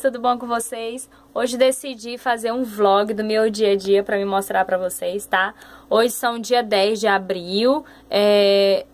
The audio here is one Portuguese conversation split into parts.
tudo bom com vocês? Hoje decidi fazer um vlog do meu dia a dia pra me mostrar pra vocês, tá? Hoje são dia 10 de abril,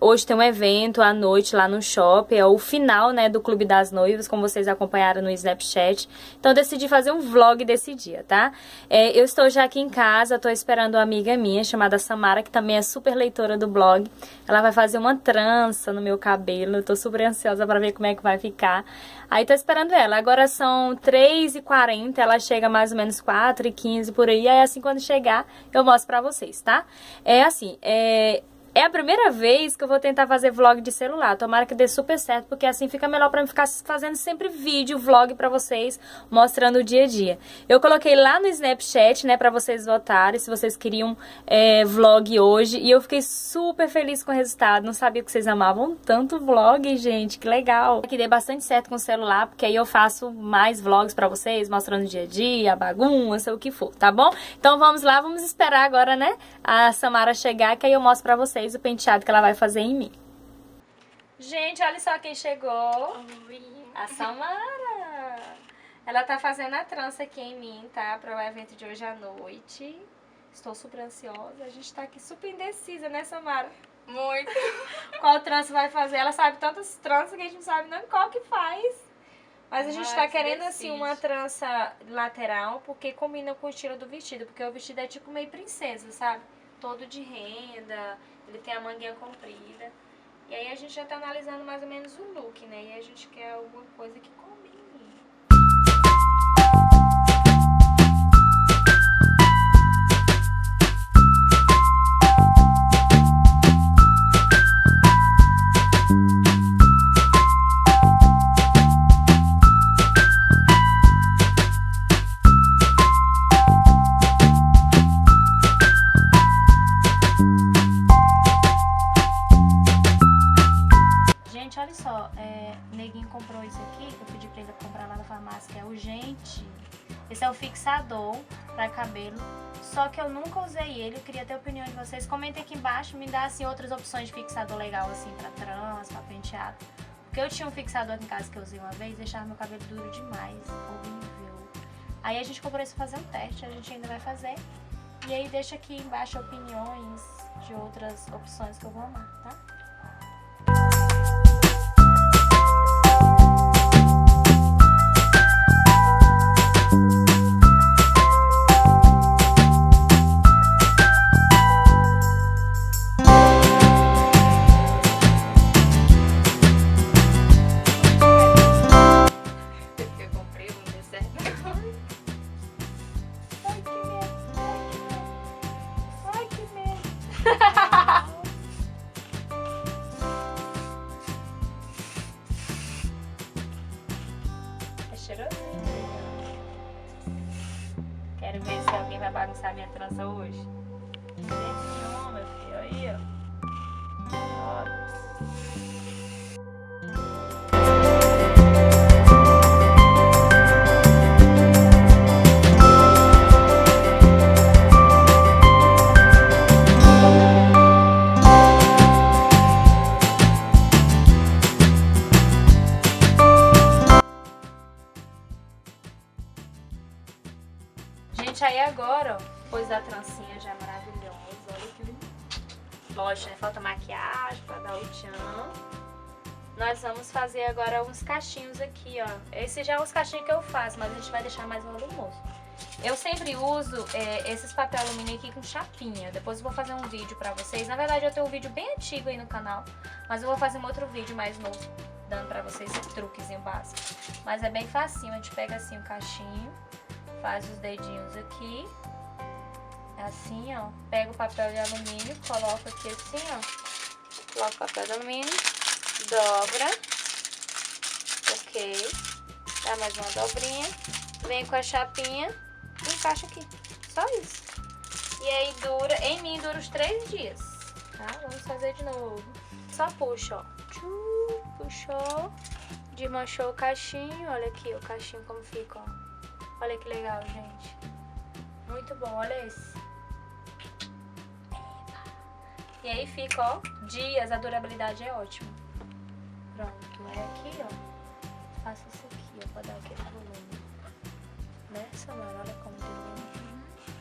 hoje tem um evento à noite lá no shopping, é o final, né, do Clube das Noivas, como vocês acompanharam no Snapchat. Então eu decidi fazer um vlog desse dia, tá? Eu estou já aqui em casa, tô esperando uma amiga minha chamada Samara, que também é super leitora do blog. Ela vai fazer uma trança no meu cabelo, eu tô super ansiosa pra ver como é que vai ficar. Aí tô esperando ela, agora são 3h40, ela chega mais ou menos 4h15 por aí, aí assim quando chegar eu mostro pra vocês, tá? É a primeira vez que eu vou tentar fazer vlog de celular, tomara que dê super certo, porque assim fica melhor pra mim ficar fazendo sempre vídeo, vlog pra vocês, mostrando o dia a dia. Eu coloquei lá no Snapchat, né, pra vocês votarem, se vocês queriam vlog hoje, e eu fiquei super feliz com o resultado, não sabia que vocês amavam tanto vlog, gente, que legal. Que dê bastante certo com o celular, porque aí eu faço mais vlogs pra vocês, mostrando o dia a dia, a bagunça, o que for, tá bom? Então vamos lá, vamos esperar agora, né, a Samara chegar, que aí eu mostro pra vocês o penteado que ela vai fazer em mim. Gente, olha só quem chegou. Oi. A Samara. Ela tá fazendo a trança aqui em mim, tá? Para o evento de hoje à noite. Estou super ansiosa. A gente tá aqui super indecisa, né, Samara? Muito. Qual trança vai fazer? Ela sabe tantas tranças que a gente não sabe nem qual que faz. Mas a gente tá querendo, assim, uma trança lateral, porque combina com o estilo do vestido. Porque o vestido é tipo meio princesa, sabe? Todo de renda, ele tem a manguinha comprida. E aí a gente já tá analisando mais ou menos o look, né? E a gente quer alguma coisa que combine. Neguinho comprou isso aqui, que eu pedi pra ele comprar lá na farmácia, que é urgente. Esse é o fixador pra cabelo, só que eu nunca usei ele, eu queria ter a opinião de vocês. Comentem aqui embaixo, me dá assim outras opções de fixador legal, assim, pra trança, pra penteado. Porque eu tinha um fixador aqui em casa que eu usei uma vez, deixava meu cabelo duro demais, horrível. Aí a gente comprou isso pra fazer um teste, a gente ainda vai fazer. E aí deixa aqui embaixo opiniões de outras opções que eu vou amar, tá? Quero ver se alguém vai bagunçar minha trança hoje. Não, meu filho, aí, ó. Aí agora, ó, depois da trancinha já é maravilhosa, olha que lindo. Lógico, né? Falta maquiagem pra dar o tchan. Nós vamos fazer agora uns cachinhos aqui, ó. Esse já é uns cachinhos que eu faço, mas a gente vai deixar mais uma do moço. Eu sempre uso esses papel alumínio aqui com chapinha. Depois eu vou fazer um vídeo pra vocês. Na verdade eu tenho um vídeo bem antigo aí no canal, mas eu vou fazer um outro vídeo mais novo, dando pra vocês esse truquezinho básico. Mas é bem facinho, a gente pega assim o cachinho, faz os dedinhos aqui, assim, ó, pega o papel de alumínio, coloca aqui assim, ó, coloca o papel de alumínio, dobra, ok, dá mais uma dobrinha, vem com a chapinha e encaixa aqui, só isso. E aí dura, em mim dura uns 3 dias, tá? Vamos fazer de novo, só puxa, ó, puxou, desmanchou o cachinho, olha aqui o cachinho como fica, ó. Olha que legal, gente. Muito bom, olha esse. E aí fica, ó, dias, a durabilidade é ótima. Pronto, aí aqui, ó, faço isso aqui, ó, pra dar aquele volume. né, Samara? Olha como deu longe.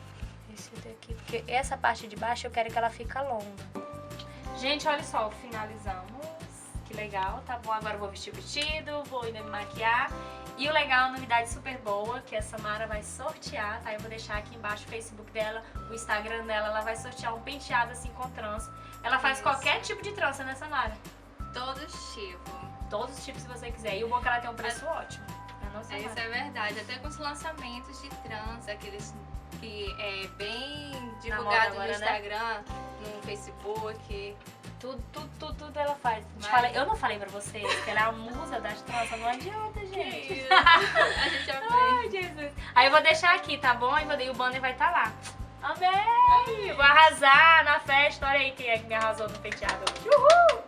Esse daqui, porque essa parte de baixo eu quero que ela fique longa. Gente, olha só, finalizamos. Que legal, tá bom? Agora eu vou vestir o vestido, vou ainda me maquiar. E o legal, a novidade super boa, que a Samara vai sortear, tá? Eu vou deixar aqui embaixo o Facebook dela, o Instagram dela. Ela vai sortear um penteado assim com trança. Ela faz qualquer tipo de trança, né, Samara? Todos tipos. Todos os tipos, se você quiser. E o bom é que ela tem um preço ótimo. Isso é verdade. Até com os lançamentos de trança, aqueles que é bem divulgado agora, no Instagram, né? No Facebook... Tudo ela faz. Eu não falei pra vocês que ela é a musa das tranças, não adianta, gente. A gente aprende. Ai, Jesus. Aí eu vou deixar aqui, tá bom? E o banner vai estar lá. Amei! Vou arrasar na festa. Olha aí quem é que me arrasou no penteado. Uhul!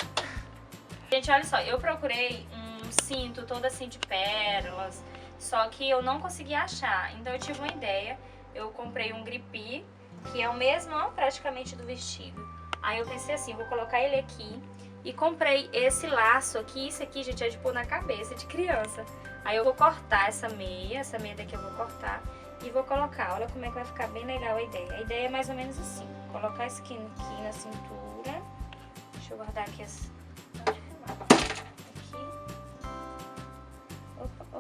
Gente, olha só. Eu procurei um cinto todo assim de pérolas, só que eu não consegui achar. Então eu tive uma ideia. Eu comprei um gripe, que é o mesmo praticamente do vestido. Aí eu pensei assim, vou colocar ele aqui e comprei esse laço aqui. Isso aqui, gente, é de pôr na cabeça de criança. Aí eu vou cortar essa meia daqui eu vou cortar e vou colocar. Olha como é que vai ficar bem legal a ideia. A ideia é mais ou menos assim, colocar esse aqui na cintura. Deixa eu guardar aqui as...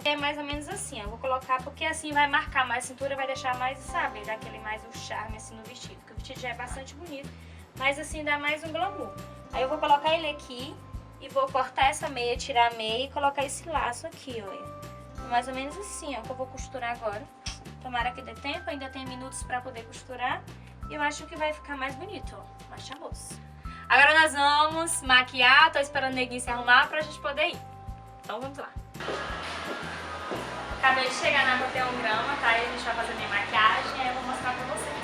É mais ou menos assim, eu vou colocar porque assim vai marcar mais a cintura, vai deixar mais, sabe, dar aquele mais um charme assim no vestido. Porque o vestido já é bastante bonito. Mas assim, dá mais um glamour. Aí eu vou colocar ele aqui e vou cortar essa meia, tirar a meia e colocar esse laço aqui, olha. Mais ou menos assim, ó, que eu vou costurar agora. Tomara que dê tempo, ainda tem minutos pra poder costurar. E eu acho que vai ficar mais bonito, ó, mais charmoso. Agora nós vamos maquiar, tô esperando o neguinho se arrumar pra gente poder ir. Então vamos lá. Acabei de chegar na papel grama, tá? E a gente vai fazer minha maquiagem, aí eu vou mostrar pra vocês.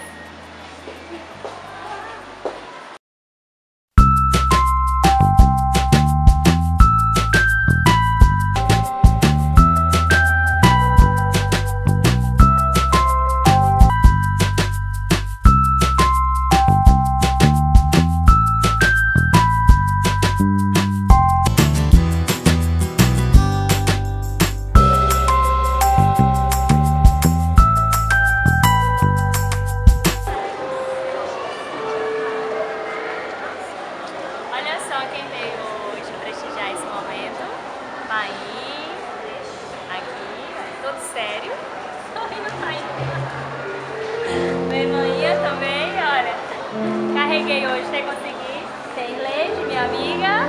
Carreguei hoje, até consegui. Tem Leite, minha amiga,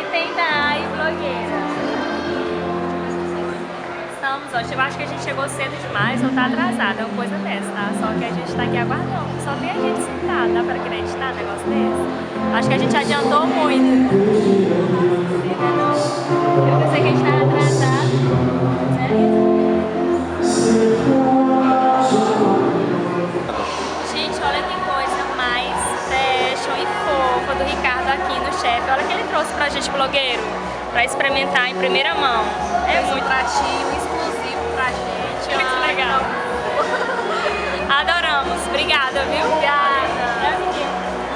e tem Dai, blogueira. Estamos, ó, eu acho que a gente chegou cedo demais ou tá atrasada, é uma coisa dessa, tá? Só que a gente tá aqui aguardando, só tem a gente sentada, dá pra acreditar um negócio desse? Acho que a gente adiantou muito. Eu pensei que a gente tava atrasado, né? Do Ricardo aqui no chefe, olha que ele trouxe pra gente, blogueiro, pra experimentar em primeira mão. É muito pratinho, exclusivo pra gente. Muito legal. Adoramos, obrigada, viu? Obrigada.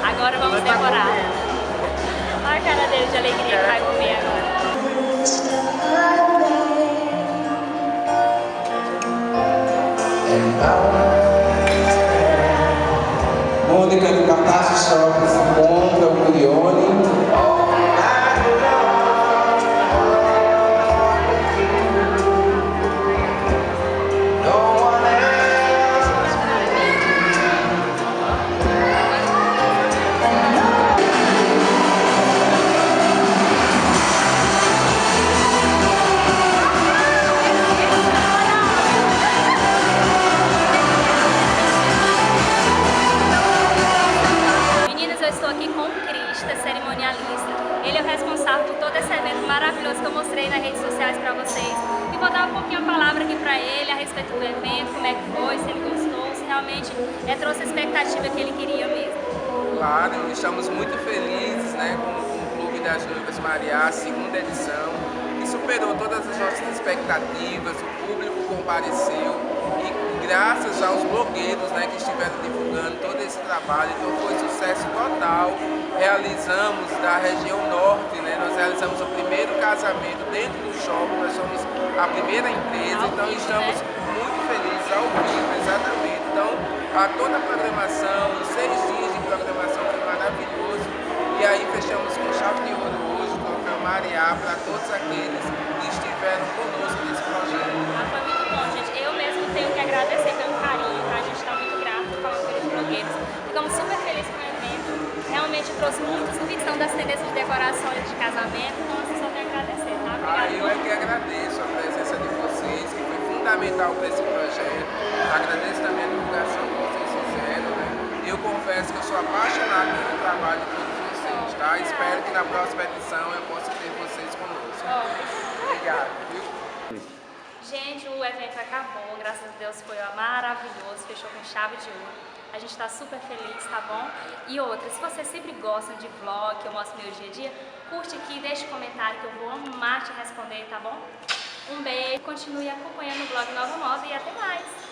Agora vamos decorar. Olha a cara dele de alegria, vai comer agora. Mônica do Catástrofe Shopping se encontra o Curione. Estamos muito felizes, né, com o Clube das Noivas Mariahn, segunda edição, que superou todas as nossas expectativas, o público compareceu e graças aos blogueiros, né, que estiveram divulgando todo esse trabalho, então foi sucesso total. Realizamos da região norte, né, nós realizamos o primeiro casamento dentro do shopping, nós somos a primeira empresa, então estamos muito felizes. aulas ao vivo, exatamente. Então, a toda a programação, 6 dias de programação, foi maravilhoso. E aí fechamos com chave de ouro hoje, com a Mariahn, para todos aqueles que estiveram conosco nesse projeto. Ah, foi muito bom, gente. Eu mesmo tenho que agradecer pelo carinho, tá? A gente está muito grato pelos blogueiros. Ficamos super felizes com o evento. Realmente trouxe muitas novidades das tendências de decorações de casamento. Então, assim, só tenho que agradecer, tá? Obrigada. Eu é que agradeço a presença de vocês, que foi fundamental para esse projeto. Agradeço também a divulgação que vocês fizeram, né? Eu confesso que eu sou apaixonado pelo trabalho de todos vocês, tá? Obrigada. Espero que na próxima edição eu possa ter vocês conosco. Obrigado, viu? Gente, o evento acabou, graças a Deus foi maravilhoso, fechou com chave de ouro. A gente está super feliz, tá bom? E outra, se vocês sempre gostam de vlog, que eu mostro meu dia a dia, curte aqui, deixa um comentário que eu vou amar te responder, tá bom? Um beijo, continue acompanhando o blog Nova Moda e até mais!